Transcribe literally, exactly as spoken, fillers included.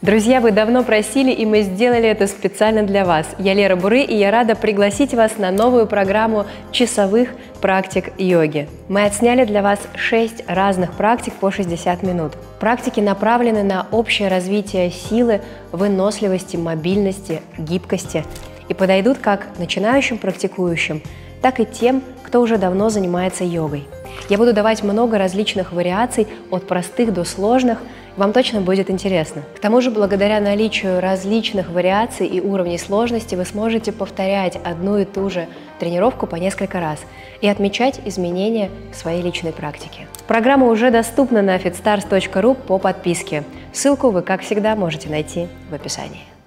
Друзья, вы давно просили, и мы сделали это специально для вас. Я Лера Буры, и я рада пригласить вас на новую программу часовых практик йоги. Мы отсняли для вас шесть разных практик по шестьдесят минут. Практики направлены на общее развитие силы, выносливости, мобильности, гибкости и подойдут как начинающим практикующим, так и тем, кто уже давно занимается йогой. Я буду давать много различных вариаций, от простых до сложных, вам точно будет интересно. К тому же, благодаря наличию различных вариаций и уровней сложности, вы сможете повторять одну и ту же тренировку по несколько раз и отмечать изменения в своей личной практике. Программа уже доступна на фитстарс точка ру по подписке. Ссылку вы, как всегда, можете найти в описании.